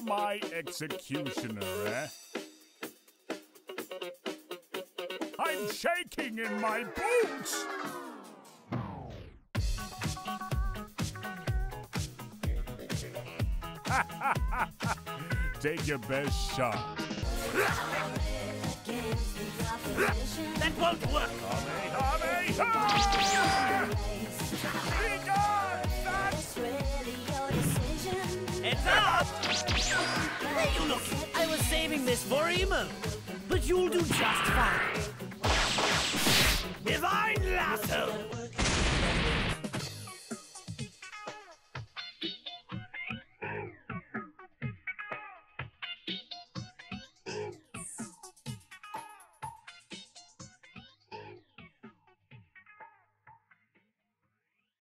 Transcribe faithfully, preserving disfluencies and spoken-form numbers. You're my executioner, eh? I'm shaking in my boots! Take your best shot. That won't work! Hame, hame, hame! Heads up! Hey, you look! I was saving this for Emo, but you'll do just fine. Divine Lasso!